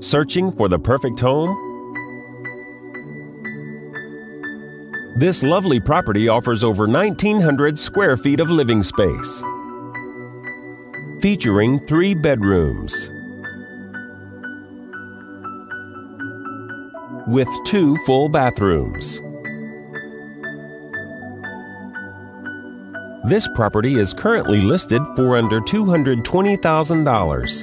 Searching for the perfect home? This lovely property offers over 1,900 square feet of living space, featuring 3 bedrooms with 2 full bathrooms. This property is currently listed for under $220,000.